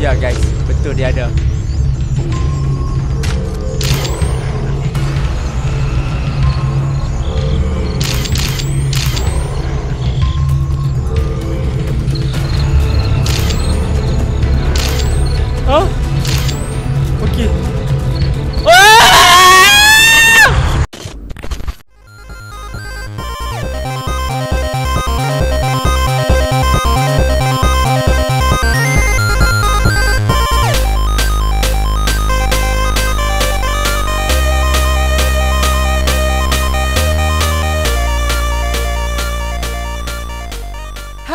Ya guys, betul dia ada. Oh. Okey.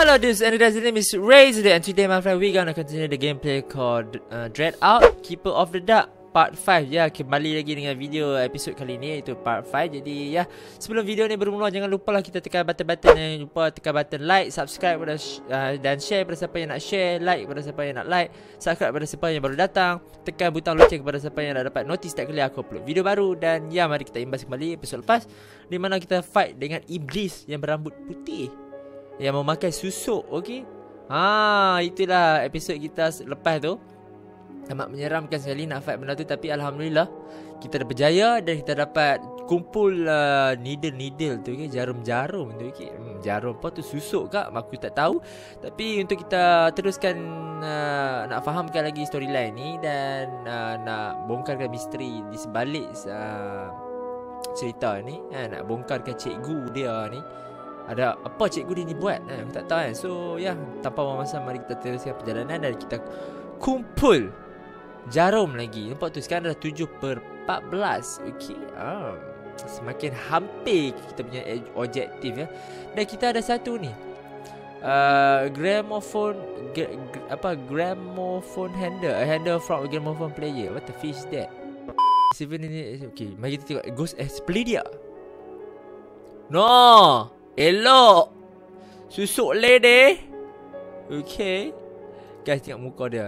Hello dudes and guys, the name is Ray Zedek, and today my friend we're gonna continue the gameplay called Dread Out Keeper of the Dark Part 5. Ya, kembali lagi dengan video episod kali ni, iaitu Part 5. Jadi ya, sebelum video ni bermula, jangan lupa lah kita tekan button-button. Jangan lupa tekan button like, subscribe pada, dan share pada siapa yang nak share, like pada siapa yang nak like, subscribe pada siapa yang baru datang, tekan butang loceng kepada siapa yang nak dapat notis setiap kali aku upload video baru. Dan ya, mari kita imbas kembali episod lepas, di mana kita fight dengan iblis yang berambut putih yang memakai susuk, okey? Haa, itulah episod kita lepas tu. Amat menyeramkan sekali nak fight benda tu, tapi alhamdulillah kita dah berjaya dan kita dapat kumpul needle-needle tu, okey, jarum-jarum tu, okey. Jarum apa tu, susuk kak? Aku tak tahu. Tapi untuk kita teruskan nak fahamkan lagi storyline ni dan nak bongkarkan misteri di sebalik cerita ni, nak bongkarkan cikgu dia ni. Ada apa cikgu dia ni buat, aku tak tahu kan. So ya, tanpa buang masa mari kita teruskan perjalanan dan kita kumpul jarum lagi. Nampak tu sekarang dah 7/14. Okey, semakin hampir kita punya objektif ya. Dan kita ada satu ni, gramophone handle from a gramophone player. What the fish that? 7 minutes. Okey, mari kita tengok Ghost Explodia. No! Elok! Susuk lady. Okay guys, tengok muka dia.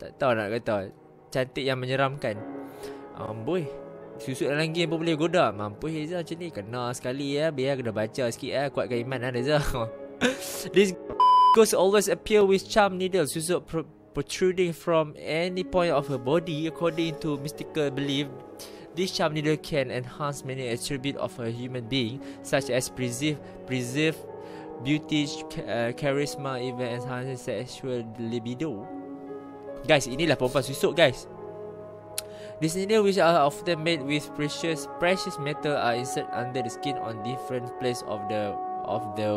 Tak tahu nak kata, cantik yang menyeramkan. Amboi, susuk dalam game pun boleh goda. Mampu Reza macam ni. Kena sekali ya. Biar kena baca sikit ya. Kuatkan iman lah Reza. This ghost always appear with charm needle, susuk protruding from any point of her body. According to mystical belief, this charm needle can enhance many attributes of a human being, such as preserve beauty, charisma, even enhance sexual libido. Guys, inilah perempuan susuk guys. These needles, which are often made with precious metal, are inserted under the skin on different places of the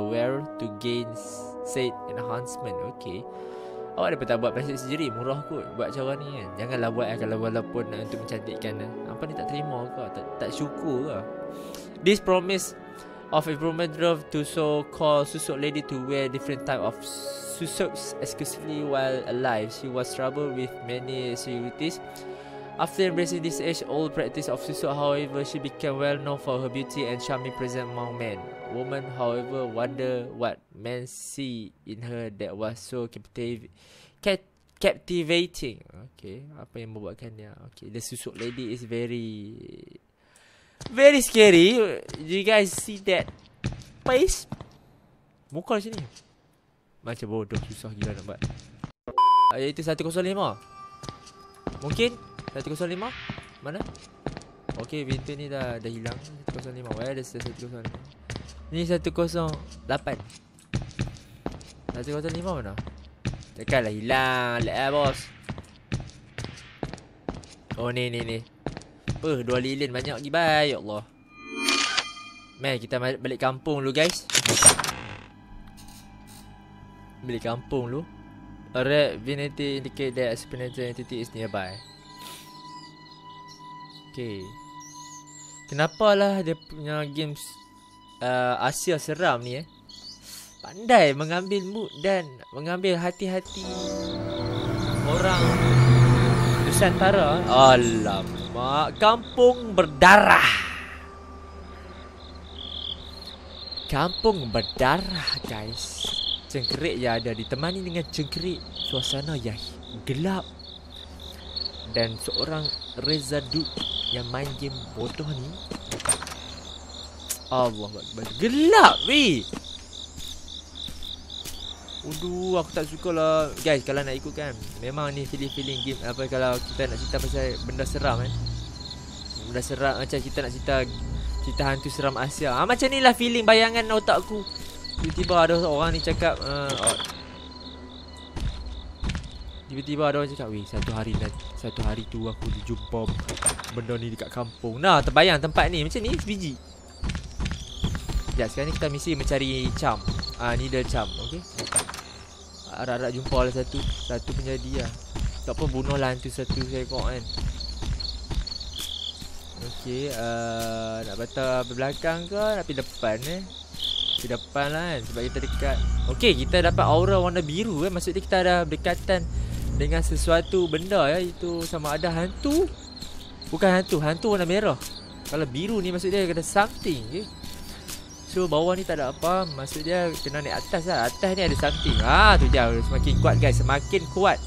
wearer to gain said enhancement. Okay. Awak dapat tak buat plastik sendiri? Murah kot buat cara ni kan. Janganlah buat kalau walaupun untuk mencantikkan. Apa ni, tak terima ke? Tak syukur ke? This promise of improvement drove to so-called susuk lady to wear different type of susuks exclusively while alive. She was troubled with many securities. After embracing this age-old practice of susuk, however, she became well known for her beauty and charming presence among men. Women, however, wonder what men see in her that was so captivating. Okay, apa yang membuatkan dia? Okay, the susuk lady is very, very scary. You guys see that face? Muka di sini macam bodoh, susah gila nak buat. Iaitu 105. Mungkin 105? Mana? Okey, pintu ni dah hilang. 105. Where is 105? Ni 108. 105 mana? Takkanlah hilang. Let lah bos. Oh ni. Apa? Dua lilin banyak lagi. Bye. Ya Allah. Meh, kita balik kampung dulu guys. Balik kampung dulu. A red vignette indicate that a supernatural entity is nearby. Okay, kenapalah dia punya games Asia seram ni pandai mengambil mood dan mengambil hati-hati orang Nusantara. Alamak, kampung berdarah. Kampung berdarah guys. Cengkerik yang ada ditemani dengan cengkerik, suasana yang gelap, dan seorang Reza Duk yang main game bodoh ni. Allah, gelap weh. Uduh, aku tak suka lah. Guys, kalau nak ikut kan, memang ni feeling-feeling game apa, kalau kita nak cerita pasal benda seram kan. Benda seram macam kita nak cerita hantu seram Asia. Ah, macam ni lah feeling bayangan otak aku. Tiba-tiba ada orang ni cakap tiba-tiba ada orang cakap, weh, satu hari tu aku jumpa benda ni dekat kampung. Nah, terbayang tempat ni macam ni sebiji. Sekejap, sekarang ni kita mesti mencari charm. Needle charm, okay. Harap-harap jumpa lah satu penjadi lah. Tak apa, bunuh lah hantu satu seekor kan. Okay, nak patah belakang ke, nak pergi depan eh? Pergi depan lah kan, sebab kita dekat. Okay, kita dapat aura warna biru eh. Maksudnya kita ada berdekatan dengan sesuatu benda ya, itu sama ada hantu. Bukan hantu warna merah. Kalau biru ni maksud dia ada something okay? So bawah ni tak ada apa, maksud dia kena naik atas lah. Atas ni ada something. Haa tu je, semakin kuat guys, semakin kuat.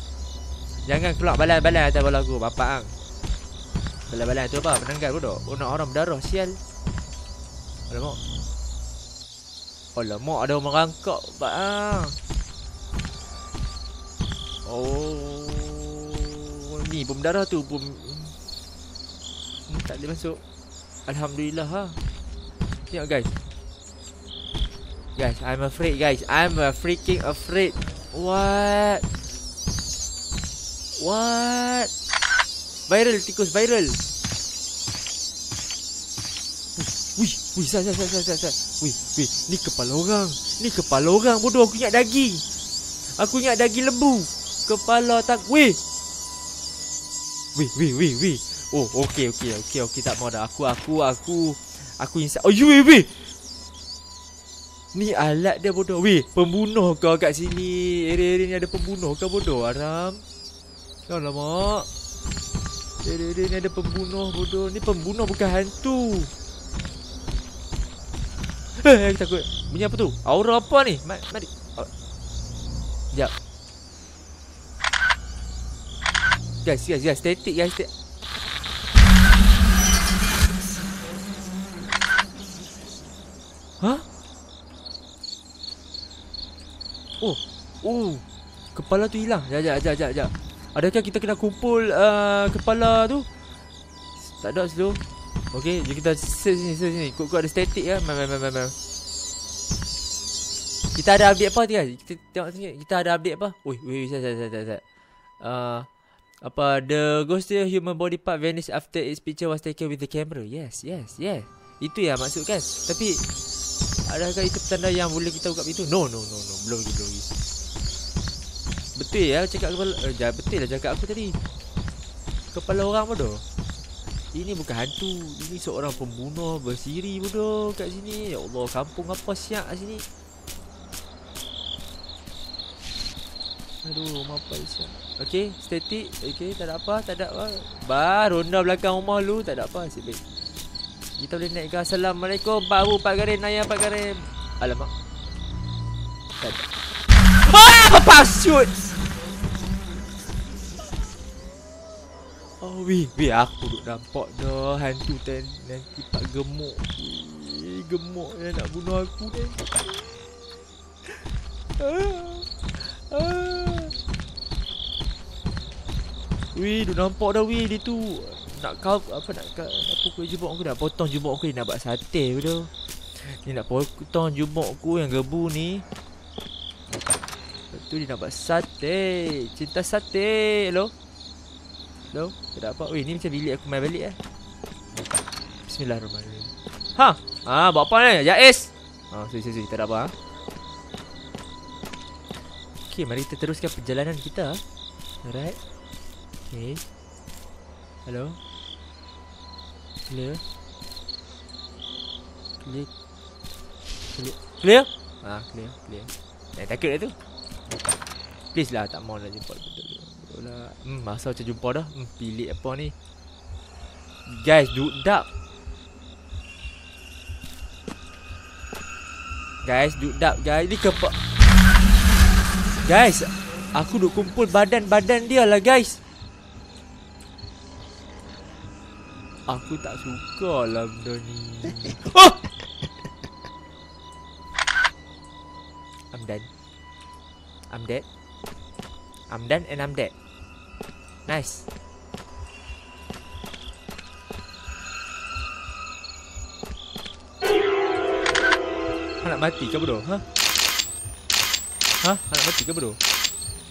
Jangan keluar balan-balan atas bola aku, bapak ang. Balan-balan tu apa? Penanggal bodoh. Oh, nak orang berdarah, sial. Alamak. Alamak, ada orang merangkak, bapak ang. Oh, ni bom darah tu bom. Tak boleh masuk. Alhamdulillah ha. Tengok guys. Guys, I'm afraid guys. I'm freaking afraid. What? What? Viral, tikus viral. Wih, wih, sat. Wih, ni kepala orang. Ni kepala orang bodoh, aku ingat daging. Aku ingat daging lembu. Kepala tak. Wih. Oh, okey tak mau dah. Aku insan. Oh, you weh. Ni alat dia bodoh. Weh, pembunuh kau kat sini. Area ni ada pembunuh kau bodoh, haram. Alamak. Area ni ada pembunuh bodoh. Ni pembunuh bukan hantu. Aku takut. Bunyi apa tu? Aura apa ni? Mari. Sekejap. Guys, statik guys. Hah? Oh. Kepala tu hilang. Jap. Adakah kita kena kumpul kepala tu? Tak ada slow. Okey, jom kita search sini. Kok ada statik ya. Main. Kita ada update apa tadi guys? Kita tengok sikit. Kita ada update apa? Wait. Apa the ghostly human body part vanished after its picture was taken with the camera. Yes. Itu yang maksud kan. Tapi adakah itu petanda yang boleh kita buka pintu? No. Belum lagi. Betul ya cakap kepala. Betul lah cakap aku tadi. Kepala orang bodoh. Ini bukan hantu. Ini seorang pembunuh bersiri bodoh kat sini. Ya Allah, kampung apa siap kat sini. Aduh, rumah apa siap. Okey, statik. Okey, tak ada apa. Ronda belakang rumah lu, tak ada apa. Asyik baik. Kita boleh naik ke. Assalamualaikum baru Pak Garin, Naya Pak Garin. Alamak. Tak ada. Papa shoot. Oh weh, aku duk nampak dah hantu ten nanti pak gemuk. Gemuk dia nak bunuh aku ni. Weh, duk nampak dah weh dia tu. Nak kau apa nak pukul jubuk aku dah. Potong jubuk aku, dia nak buat sate bodoh. Dia nak potong jubuk aku yang gebu ni. Lepas tu dia nak buat sate. Cinta sate. Hello. Tak apa. Weh, ni macam bilik aku main balik eh. Bismillahirrahmanirrahim. Buat apa ni? Jais. Sui tak ada apa. Okey, mari kita teruskan perjalanan kita. Alright. Okey. Hello. Clear? Clear. Dah takut dah tu. Please lah, tak mau lah jumpa betul lah. Masa macam jumpa dah. Pilih apa ni? Guys, dudap. Guys, ni kepak. Guys, aku duk kumpul badan-badan dia lah guys. Aku tak suka lah benda ni. Oh! I'm done. I'm dead. I'm done and I'm dead. Nice. Kau nak mati ke bodoh? Ha? Ha? Kau nak mati ke bodoh?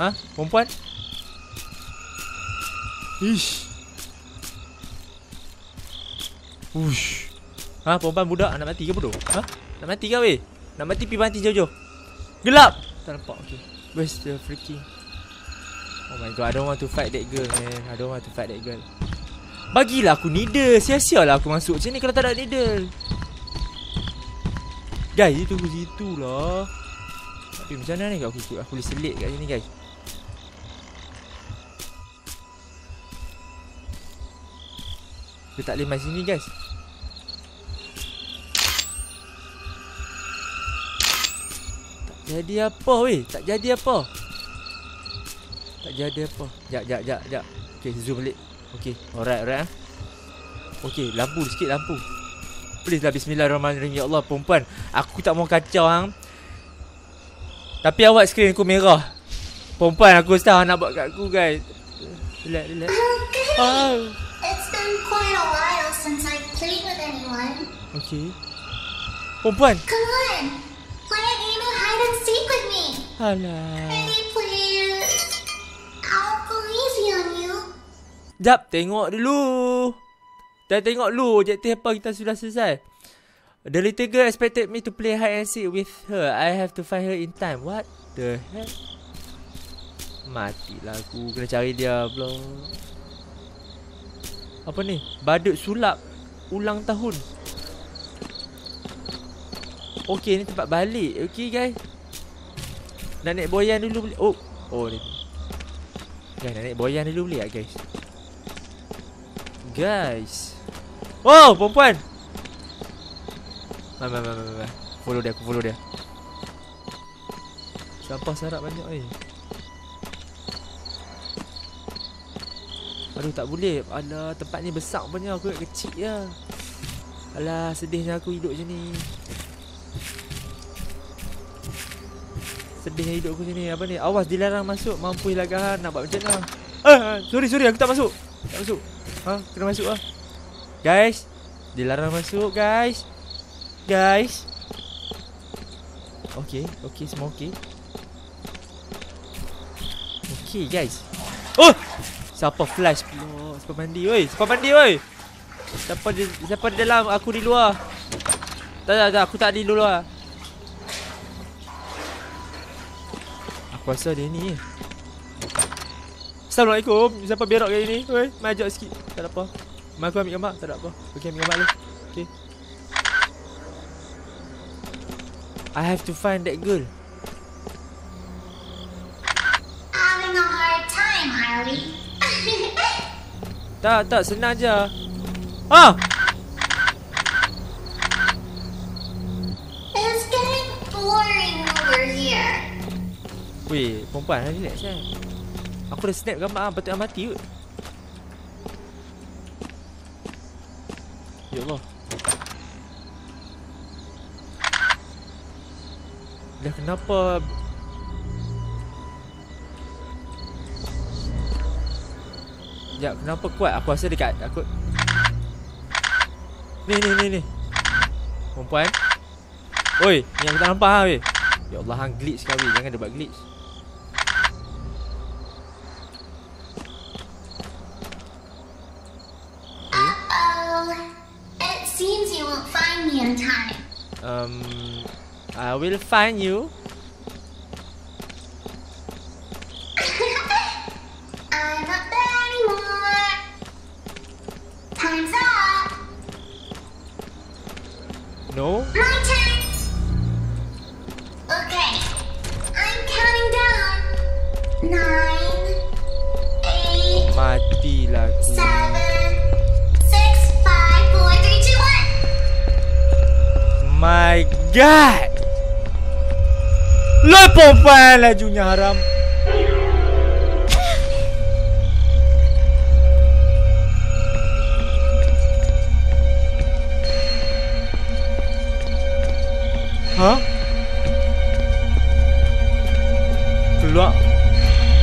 Ha? Perempuan? Ish. Ush. Ha? Perempuan budak nak mati ke bodoh? Ha? Nak mati ke weh? Nak mati pergi mati jauh-jauh. Gelap! Tak nampak. Okay. Where's the freaking... Oh my god, I don't want to fight that girl, man. I don't want to fight that girl. Bagilah aku needle. Sia-sialah aku masuk macam ni kalau tak ada needle. Guys, itu situ lah. Tapi macam mana ni kalau aku ikut? Aku boleh selit kat sini, guys. Dia tak boleh main sini, guys. Tak jadi apa, weh. Tak jadi apa. Tak jadi apa. Jap. Okay, zoom balik. Okay, alright. Okay, lampu sikit, lampu. Please lah, bismillahirrahmanirrahim. Ya Allah, perempuan, aku tak mau kacau hang. Tapi awak skrin aku merah. Perempuan aku setahun nak buat kat aku, guys. Relax. Oh. It's been quite a while since I played with anyone. Okay. Perempuan. Come on. Play a game of hide and seek with me. Alah. Pretty please. I'll believe you on you. Jap, tengok dulu. Dah tengok lu, objektif apa kita sudah selesai. The little girl expected me to play hide and seek with her. I have to find her in time. What the heck? Matilah aku, kena cari dia pula. Apa ni? Badut sulap ulang tahun. Okay, ni tempat balik. Okay guys, nak naik boyan dulu boleh. Oh, oh ni guys, nak naik boyan dulu boleh tak guys? Guys. Wow, perempuan. Mari. Follow dia. Sampah sarap banyak ni. Aduh, tak boleh. Alah, tempat ni besar punya. Aku nak kecil je. Alah, sedihnya aku hidup macam ni. Sedihnya hidup aku macam ni. Apa ni? Awas, dilarang masuk. Mampu hilangkan. Nak buat macam mana? Sorry. Aku tak masuk. Ha, kena masuk lah. Guys, dilarang masuk, guys. Okay, semua okay. Okay, guys. Oh! Siapa flash pula? Siapa mandi, oi. Siapa di dalam, aku di luar. Tak, aku tak di luar. Aku rasa dia ni. Assalamualaikum. Siapa berok kali ni? Oi, majak sikit. Tak ada apa. Mak aku ambil gambar, tak ada apa. Okey, ambil gambar dulu. Okey. I have to find that girl. Having a hard time, Harley. Tak, senang je. Ah! It's getting boring over here. Weh, perempuan hari ni relax kan. Aku dah snap gambar ah, patutlah mati kot. Ya Allah. Dah kenapa? Sekejap, kenapa kuat? Aku rasa dekat aku. Ni. Perempuan. Oi, ni aku tak nampak ah weh. Ya Allah, hang glitch kau weh. Jangan dia buat glitch. I will find you. I'm not there anymore. Time's up. No. My turn. Okay, I'm counting down. 9, 8. Matilah aku. 7, 6, 5, 4, 3, 2, 1. My God. Loh, perempuan lajunya haram. Huh? keluar,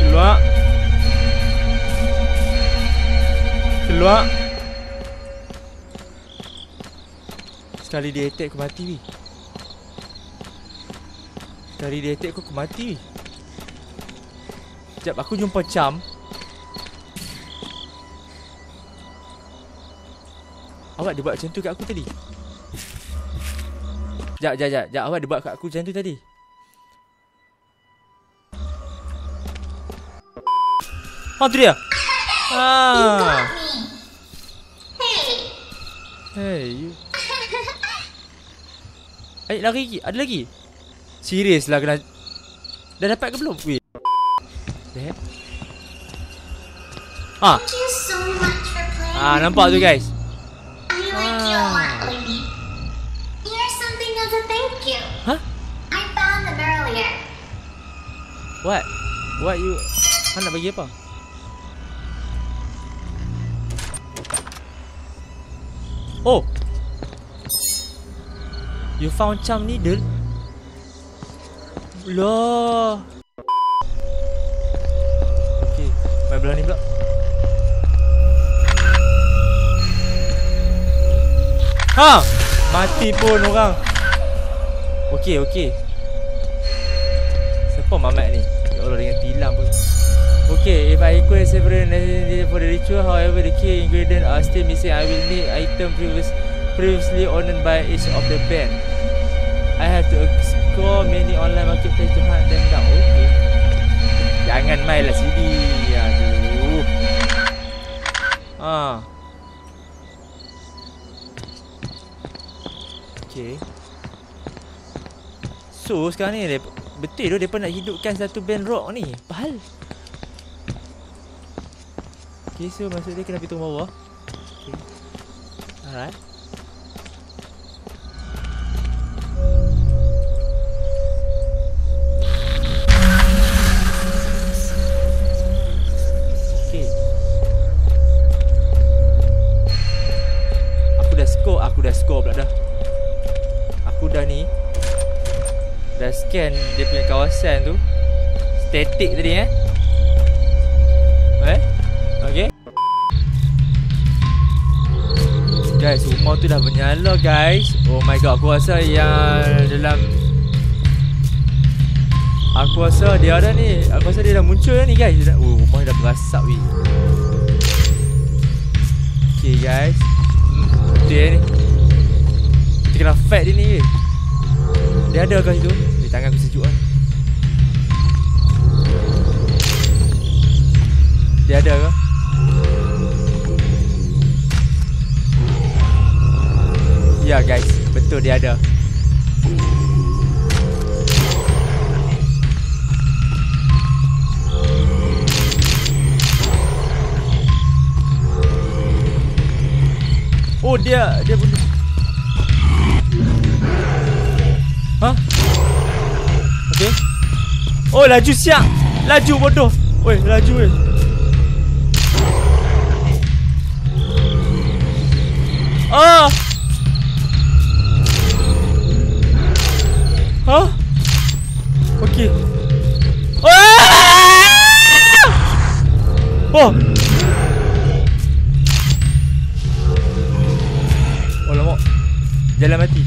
keluar, keluar. Sekali dia attack aku mati. Sekali dia attack aku mati. Sekejap aku jumpa Cham. Awak dia buat macam tu kat aku tadi. Sekejap awak dia buat kat aku macam tu tadi. Oh tu dia. Ah. Hey. Hey, lari lagi. Ada lagi. Serius lah kena. Dah dapat ke belum? Weh. Ah. Ah, nampak tu guys. Huh? I found them earlier. What? What you? Hang nak bagi apa? Oh. You found charm needle. Loh. Okay, mai belah ni pula. Ha! Mati pun orang. Okey, okey. Siapa mamat ni? Ya Allah, dengan tilam pun. Okey, if I request several necessities for the ritual, however the key ingredients are still missing, I will need item previously owned by each of the band. I have to explore many online marketplace to hunt them down. Okey. Jangan mainlah CD. Aduh. Ah. Okey. So sekarang ni betul tu depa nak hidupkan satu band rock ni. Pahal. Okay, so maksud dia kena pergi turun bawah. Okay. Alright. Okay. Aku dah score pula dah. Aku dah ni dah scan dia punya kawasan tu. Static tadi eh? Okay. Guys, rumah tu dah menyala guys. Oh my god, aku rasa yang dalam, aku rasa dia ada ni. Aku rasa dia dah muncul dah ni guys. Oh, rumah dah berasap weh. Okay guys, dia ni kita kena fight dia ni weh. Dia ada kat situ. Di tangan aku sejuk kan. Dia ada ke? Ya guys, betul dia ada. Oh dia bunuh. Hah? Okay. Oh laju siap. Laju bodoh. Oi laju weh. Ah. Hah? Okay. Oh. Oh. Oh lama. Jalan mati.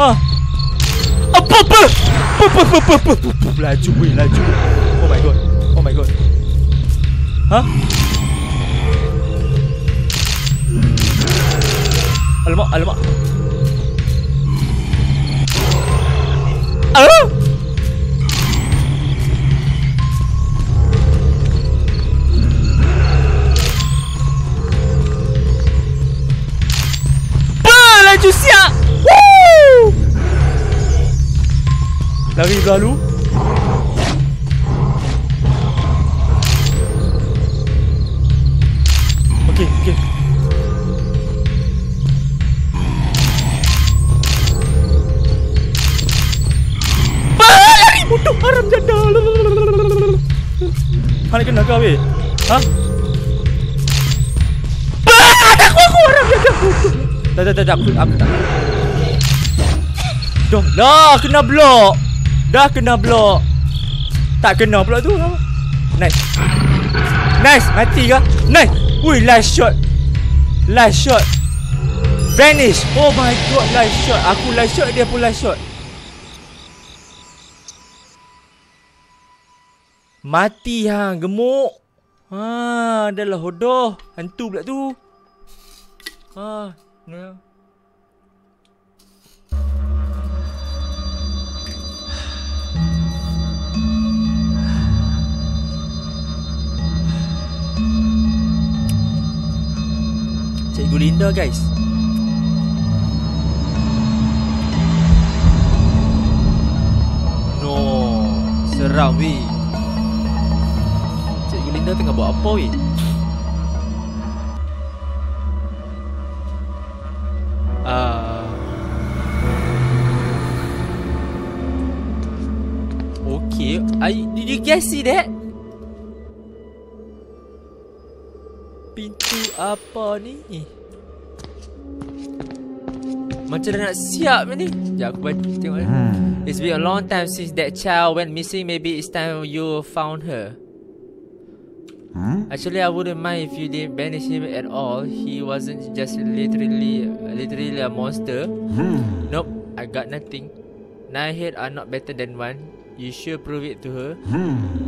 Ha. Apa. Laju. Oh my god. Ha? Alamak. Aduh. Laju siap. Woo! T'arrives à l'eau? Ok, ok. Balik untuk haram jadal. Mana kena kau weh? Hah? Dah aku tak. Dah kena blok. Dah kena blok. Tak kena pula tu. Nice. Nice, mati ke? Nice. Ui, last shot. Last shot. Vanish. Oh my god, last shot. Aku last shot, dia pun last shot. Mati hang, gemuk. Ha, dah lah hodoh. Hantu pula tu. Ah, no. Cikgu Linda, guys. No, seram weh. Cikgu Linda tengah buat apa weh? Okay, did you guys see that? Pintu apa ni? Macam dah nak siap ni. Sekejap aku tengok. It's been a long time since that child went missing. Maybe it's time you found her. Actually, I wouldn't mind if you didn't banish him at all. He wasn't just literally a monster. Nope, I got nothing. 9 heads are not better than one. You sure prove it to her.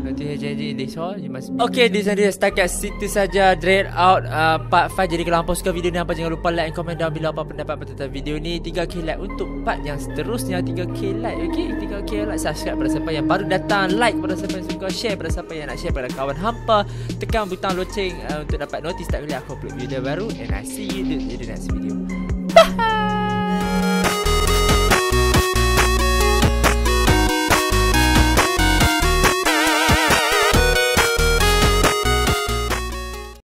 Nanti jadi this all you must be. Okay, this dia setakat situ saja Dread Out part 5. Jadi kalau hangpa suka video ni, hangpa jangan lupa like and comment down below apa pendapat tentang video ni. 3k like untuk part yang seterusnya. 3k like. Okay, 3k like. Subscribe pada siapa yang baru datang, like pada siapa yang suka, share pada siapa yang nak share pada kawan hangpa, tekan butang loceng untuk dapat notice tak bila aku upload video baru. And I see you in the next video.